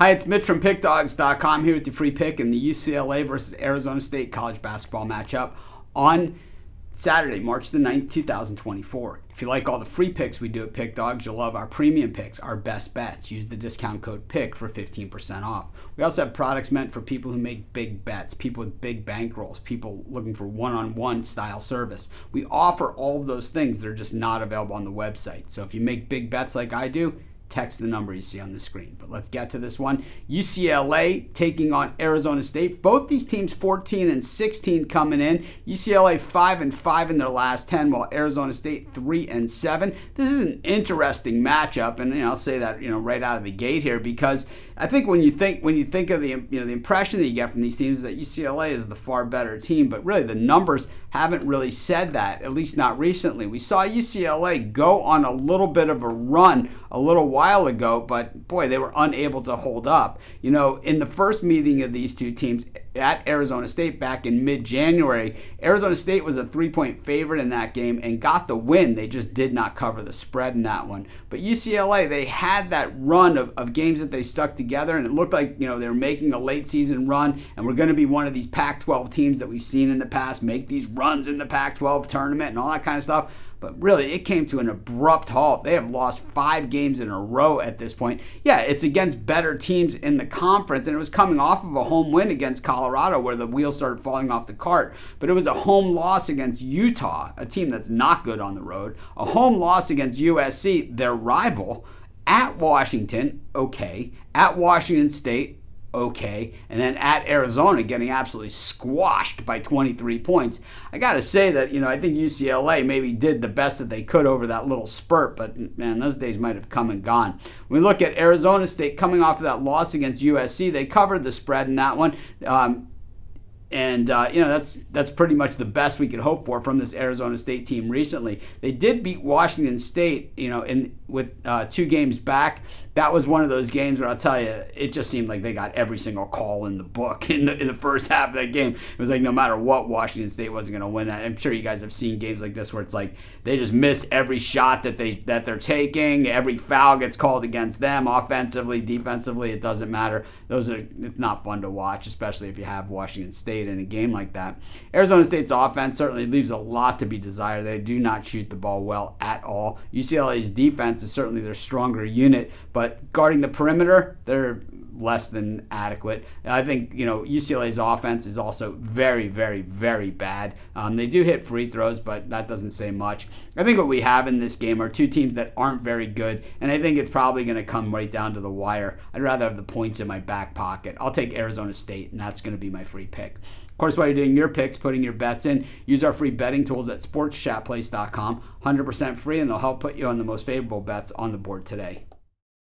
Hi, it's Mitch from PickDogs.com here with your free pick in the UCLA versus Arizona State college basketball matchup on Saturday, March the 9th, 2024. If you like all the free picks we do at PickDogs, you'll love our premium picks, our best bets. Use the discount code PICK for 15% off. We also have products meant for people who make big bets, people with big bankrolls, people looking for one-on-one style service. We offer all of those things that are just not available on the website. So if you make big bets like I do, text the number you see on the screen. But let's get to this one. UCLA taking on Arizona State. Both these teams 14 and 16 coming in. UCLA 5-5 in their last 10, while Arizona State 3-7. This is an interesting matchup, and I'll say that right out of the gate here, because I think when you think of the the impression that you get from these teams is that UCLA is the far better team, but really the numbers haven't really said that, at least not recently. We saw UCLA go on a little bit of a run a little while ago, but boy, they were unable to hold up. In the first meeting of these two teams at Arizona State back in mid-January, Arizona State was a 3-point favorite in that game and got the win. They just did not cover the spread in that one. But UCLA, they had that run of games that they stuck together, and it looked like they were making a late season run, and we're going to be one of these Pac-12 teams that we've seen in the past make these runs in the Pac-12 tournament and all that kind of stuff. But really, it came to an abrupt halt. They have lost 5 games in a row at this point. Yeah, it's against better teams in the conference, and it was coming off of a home win against Colorado where the wheels started falling off the cart. But it was a home loss against Utah, a team that's not good on the road, a home loss against USC, their rival, at Washington, okay, at Washington State, okay, and then at Arizona getting absolutely squashed by 23 points. I gotta say that I think UCLA maybe did the best that they could over that little spurt, but man, those days might have come and gone. When we look at Arizona State coming off of that loss against USC, they covered the spread in that one. That's pretty much the best we could hope for from this Arizona State team recently. They did beat Washington State, with 2 games back. That was one of those games where I'll tell you, it just seemed like they got every single call in the book in the first half of that game. It was like no matter what, Washington State wasn't going to win that. I'm sure you guys have seen games like this where it's like they just miss every shot that they're taking. Every foul gets called against them, offensively, defensively. It doesn't matter. It's not fun to watch, especially if you have Washington State in a game like that. Arizona State's offense certainly leaves a lot to be desired. They do not shoot the ball well at all. UCLA's defense is certainly their stronger unit, but guarding the perimeter, they're less than adequate. And I think UCLA's offense is also very, very, very bad. They do hit free throws, but that doesn't say much. I think what we have in this game are 2 teams that aren't very good, and I think it's probably going to come right down to the wire. I'd rather have the points in my back pocket. I'll take Arizona State, and that's going to be my free pick. Of course, while you're doing your picks, putting your bets in, use our free betting tools at sportschatplace.com. 100% free, and they'll help put you on the most favorable bets on the board today.